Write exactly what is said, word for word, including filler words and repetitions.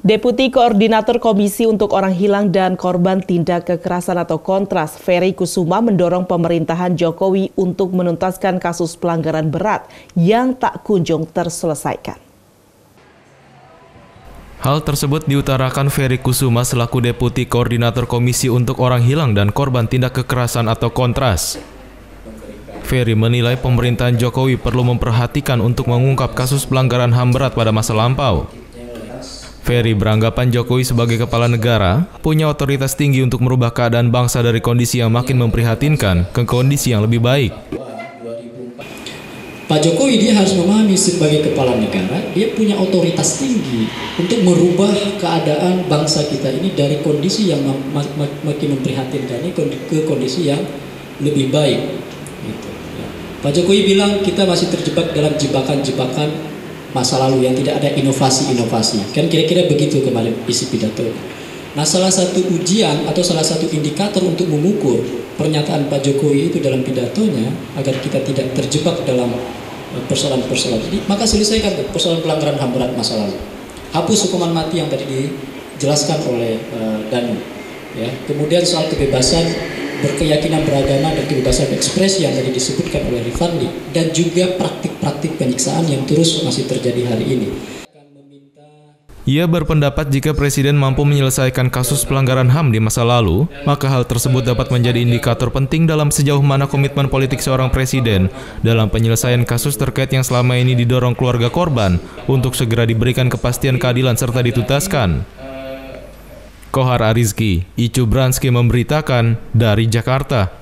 Deputi Koordinator Komisi untuk Orang Hilang dan Korban Tindak Kekerasan atau Kontras, Ferry Kusuma mendorong pemerintahan Jokowi untuk menuntaskan kasus pelanggaran berat yang tak kunjung terselesaikan. Hal tersebut diutarakan Ferry Kusuma selaku Deputi Koordinator Komisi untuk Orang Hilang dan Korban Tindak Kekerasan atau Kontras. Ferry menilai pemerintahan Jokowi perlu memperhatikan untuk mengungkap kasus pelanggaran H A M berat pada masa lampau. Ferry beranggapan Jokowi sebagai kepala negara punya otoritas tinggi untuk merubah keadaan bangsa dari kondisi yang makin memprihatinkan ke kondisi yang lebih baik. Pak Jokowi dia harus memahami sebagai kepala negara, dia punya otoritas tinggi untuk merubah keadaan bangsa kita ini dari kondisi yang mak mak makin memprihatinkan ini ke kondisi yang lebih baik. Gitu. Pak Jokowi bilang kita masih terjebak dalam jebakan-jebakan masa lalu yang tidak ada inovasi-inovasi, kan kira-kira begitu kemarin isi pidato. Nah, salah satu ujian atau salah satu indikator untuk mengukur pernyataan Pak Jokowi itu dalam pidatonya agar kita tidak terjebak dalam persoalan-persoalan ini, maka selesaikan persoalan pelanggaran H A M berat masa lalu, hapus hukuman mati yang tadi dijelaskan oleh uh, Danu, ya. Kemudian soal kebebasan berkeyakinan beragama dan kebebasan ekspresi yang tadi disebutkan oleh Rivari, dan juga praktik-praktik penyiksaan yang terus masih terjadi hari ini. Ia berpendapat jika Presiden mampu menyelesaikan kasus pelanggaran H A M di masa lalu, maka hal tersebut dapat menjadi indikator penting dalam sejauh mana komitmen politik seorang Presiden dalam penyelesaian kasus terkait yang selama ini didorong keluarga korban untuk segera diberikan kepastian keadilan serta dituntaskan. Kohar Arizki Icu Branski memberitakan dari Jakarta.